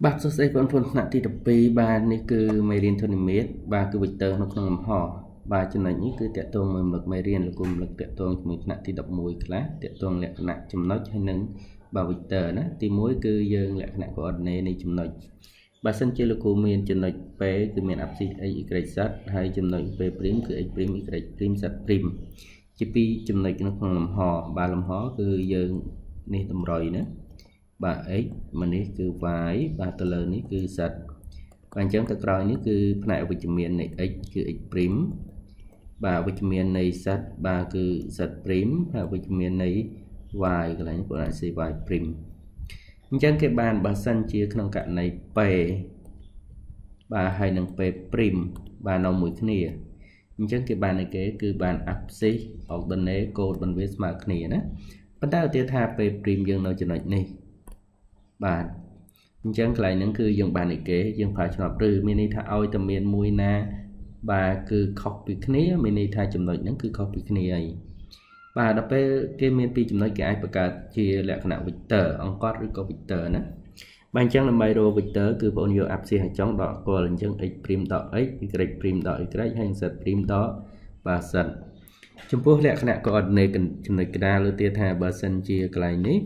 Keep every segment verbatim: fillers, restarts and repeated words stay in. Bác số xe con phun nặng thì đập bì bà này cứ mày riêng thôi mét bà cứ bịch tơ nó không làm họ bà cho nên những cứ tiệt tuồng mình lực mày riêng là cùng lực tiệt tuồng mình nặng thì đập mùi lá tiệt tuồng lại nặng chấm nói hay nứng bà bịch tơ đó thì mỗi cứ dương lại nặng của anh này này chấm nói bà sân chơi là cùng miền chấm nói bé cứ miền áp xịt ai cái sát hay chấm nói bé prim cứ ai prim cái prim sát prim chỉ pi chấm nói nó không làm họ bà làm họ cứ dương này tầm rồi nữa bà ấy mà ní cứ vái bà tờ lờ ní cứ sạch quan trọng thật rồi ní cứ lại vitamin này x cứ x prim bà vitamin này sạch bà cứ sạch prim và vitamin này vài cái này của lại sẽ vài prim chẳng cái bàn bà xanh chia trong cạnh này p bà hay nâng p prim bà nó mũi cái nè chẳng cái bàn này cái cứ bàn áp xí hoặc bên đấy cột bên với mà cái nè đó bắt đầu tiêu thà p prim dừng nói chuyện này bạn chẳng lại những cứ dùng bàn này kế dùng phải cho nó trừ mini tha oi tầm miền mùi na bà cứ copy kia mini tha chùm nói những cứ copy kia ấy bà đọc cái miền pi chùm nói cái ai cả chia lại cái nào vector ông có rồi có vector nữa bạn chẳng là bài đồ vector cứ vào nhiều app xe chống đỏ của lần chân x prim đỏ x y prim đỏ y hay z prim đó và sẵn chùm bố lại cái nào có này cần chùm nói cái nào tiêu thà bà sân chia cái này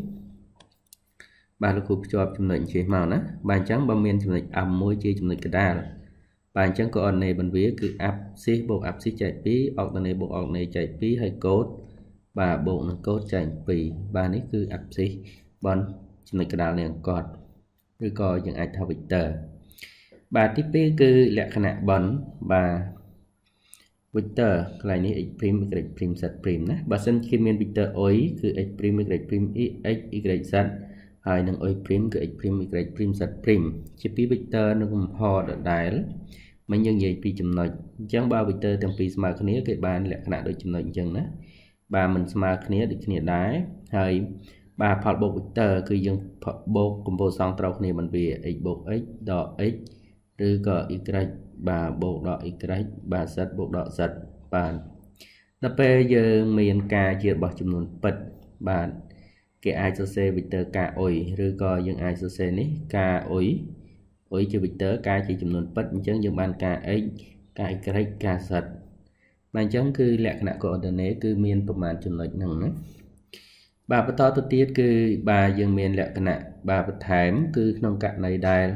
bà lúc choចំណុចជាមកណាបាទអញ្ចឹងបើមានចំណុច a một ជាចំណុចកដាលបាទអញ្ចឹងក៏អត់នៃបន្វាគឺ abscis + abscis ចែកពីរ octane + octane ចែកពីរហើយកូដបាទបូកនឹងកូដចែកពីរបាទនេះគឺ abscis បងចំណុចកដាលនេះអង្គត់ឬក៏យើងអាចថា vector បាទទីពីរគឺលក្ខណៈបនបាទ vector កន្លែងនេះ x' y' z' ណាបើសិនគេមាន vector y គឺ x' y' x y z hai nâng oi prim cứ x prim y prim z prim chỉ pi vector nó cũng hò đợt đáy mình nhân dạy pi chấm nói chẳng ba vector thằng pi smart cái này cái bàn lại khả đôi chấm nói chẳng đó ba mình smart cái này được cái này đáy hay ba phật bộ vector cứ dân phật bộ cùng bộ song trâu này mình về x bộ x đỏ x rồi có y ba bộ đỏ y ba z bộ đỏ z bàn đáp giờ miền ca chia bỏ chấm luôn bật bàn cái ai cho xe vector k oi rồi có những ai cho xe này k oi oi cho vector k chỉ chấm nón bật chẳng những bàn k ấy k y k sật bàn chẳng cứ lệ khả của ordinate cứ miền phần màn chấm lệch nằng đấy bà bắt to tôi tiết cứ bà dương miền lệ khả bà bắt thảm cứ nông cạn này đài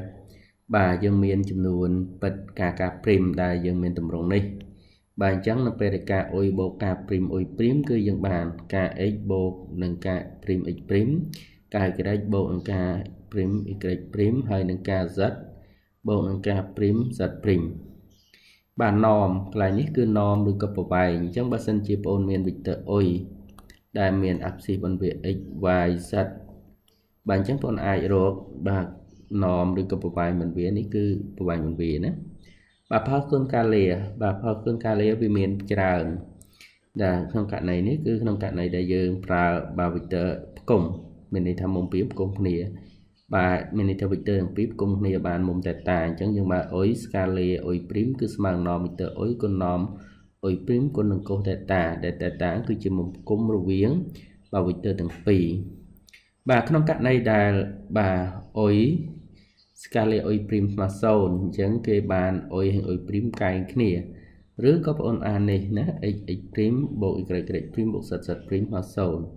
bà dương miền chấm nón bật k k prim đài dương miền tầm rộng này bàn trắng là pdk oi bộ k prim oi prim cứ dân bàn kx bộ nâng k prim x prim ky bộ nâng k prim y prim hay nâng k z bộ nâng k prim z prim bàn nom là những cứ nom được cặp bài trong ba sân chia bốn miền vector oi đại miền axis phân biệt x y z bàn trắng con ai rồi bà nom được cặp bài mình vẽ ní cứ bài mình vẽ nữa bà phá cơn ca lìa bà phá cơn ca lìa vì miền tràn là không cả này nếu cứ không cả này đại dương và bà vector cùng mình đi thăm mông tiếp cùng nè bà mình đi theo vector tiếp cùng nè bạn mông tài tài chẳng nhưng mà ối scalia ối prim cứ mang nom vector ối con nom ối prim con đường câu tài tà để tài tán cứ chỉ một cung rồi viếng bà vector từng pì bà không cả này là bà ối scalia oi prim mà sâu chẳng kê bàn oi hình oi prim cái kia rứa có bọn an này nè x x prim bộ y prim bộ sật sật prim mà sâu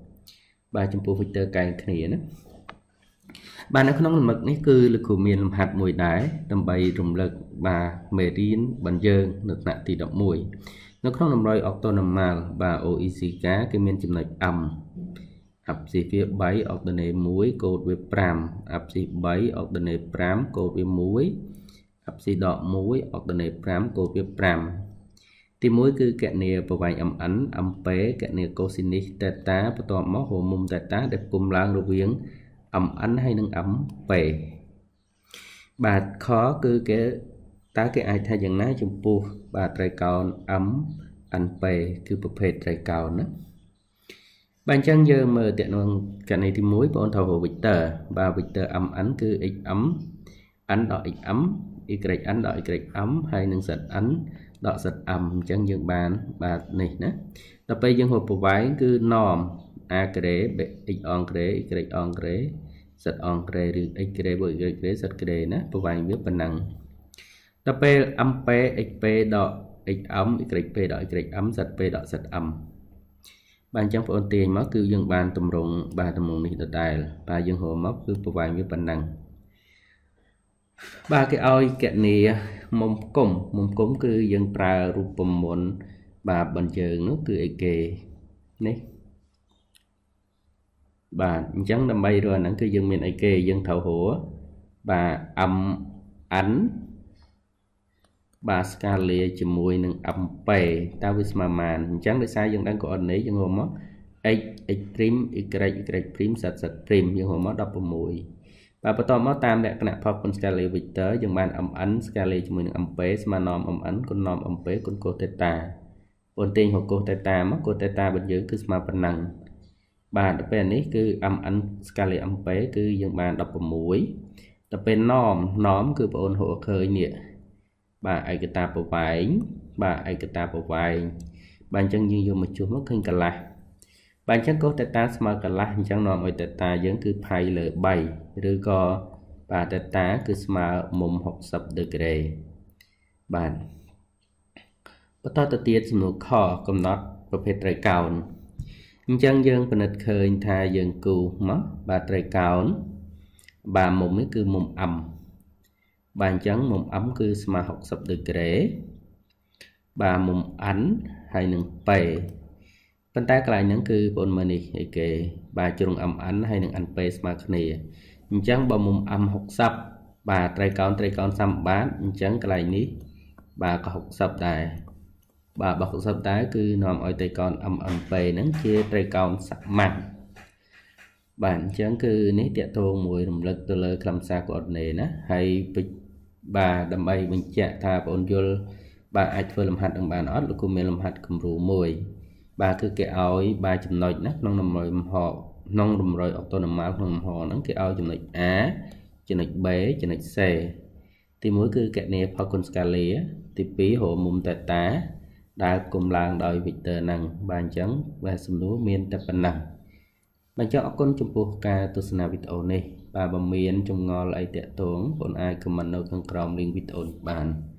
ba chấm phụ vector cái kia nè bàn nó không mực này cứ lực của miền làm hạt mùi đáy tầm bay rùng lực và mề riêng bàn dơ lực nặng thì động mùi nó không làm rồi octonomal và oec cá cái miền chấm này ẩm áp xí phía bảy ở bên này muối cột về pram áp xí bảy ở bên này pram cột về muối áp xí đỏ muối ở bên này pram cột về pram thì muối cứ kẹn nè vào vài âm ảnh âm pé kẹn nè cosine theta và toàn móc hồ mông theta để cùng lang đồ viếng âm ảnh hay nâng âm pé bà khó cứ cái tá cái ai thay dần ná chung pu bà trai cao âm ảnh pé cứ bậc pé trai cao nữa bạn chẳng giờ mở tiện năng cái này thì mối bọn thầu hồ vector và vector âm ảnh cứ x ấm ảnh đỏ x ấm y ảnh đỏ y ấm hay nâng sạch ảnh đỏ sạch âm chẳng dừng bàn bà này nè tập bây dân hộp của bái cứ nom a kể bệ x on kể y on kể giật on kề riêng x kề bởi y kề giật kề nè, tôi vài biết phần năng. Tập p âm p x p đọ x âm y p đọ y âm giật p đọ giật âm. Bạn trong phần tiền máu cứ dừng bàn tầm rụng bàn tầm rụng này tự tài và dừng hồ móc cứ tôi vài biết phần năng. Ba cái oi kiện này mông củng mông củng cứ dừng pra rupum môn và bình thường nó cứ y kề này. Bà chẳng đâm bay rồi nắng cứ dân miền ấy kê dân thảo hổ bà âm ánh bà scalia chùm mùi nâng âm pè tao với mà màn chẳng để sai dân đang có ẩn ấy dân hồ mó ấy ấy prim ấy kê ấy prim sạch sạch prim dân hồ mó đọc vào mùi bà bà to mó tam đẹp nạp phó con scalia vịt tớ dân bàn âm ánh scalia chùm mùi nâng âm pè mà nòm âm ánh con nòm âm pè con cô theta ổn tiên hồ cô theta mó cô theta bình dưới cứ mà phần năng bà tập bên ấy cứ âm ảnh scale âm pé cứ dân bà đọc vào mũi tập bên nóm nóm cứ bộ ôn hộ khơi nịa bà ai cái ta bộ vải bà ai cái ta bộ vải bàn chân như dùng một chút mất hình cả lại bàn chân có teta mà cả lại chẳng nòm với teta vẫn cứ phải lợi bảy rồi co bà teta cứ mà mồm học sập được đề bàn bắt ta tiết một kho cầm nót và phê trái cao chân dân và nịch khơi tha dân cù mất bà trời cao bà mồm mới cứ mồm ẩm bàn trắng mồm ấm cứ mà học sập được rễ bà mồm ánh hay nâng pè phân tác lại những cứ bốn mờ này kệ bà trường ẩm ánh hay nâng anh pè mà này trắng bà mồm ấm học sập bà trời cao trời cao xăm bán trắng cái này ní bà có học sập đại bà bậc sắp tái cứ nòm ở tay con âm âm về nắng chia tay con sạc mặn bản chán cứ nét tiệt thôn mùi động lực từ lời làm xa của nền á hay bà đầm bay mình chạy thà ôn vô bà ai vừa làm hạt đồng bà nó lúc cùng mình làm hạt cùng rủ mùi bà cứ kẹo ấy bà chùm nội nắp nông nằm rồi họ nông đồng rồi ốc tô nằm máu nằm họ nắng kẹo ao chùm nội á chùm nội bé chùm nội xe thì mỗi cứ kẹt nè phá con scali á thì phí hộ mùm tệ tá đã cùng làng đòi vịt tờ năng bàn trắng và xâm lúa miền tập bản năng bàn cho con chung buộc ca tu sna vịt ồn này bà bầm miền trong ngò lại tẹt tốn bọn ai cùng mình nấu khăn còng liên vịt ồn bàn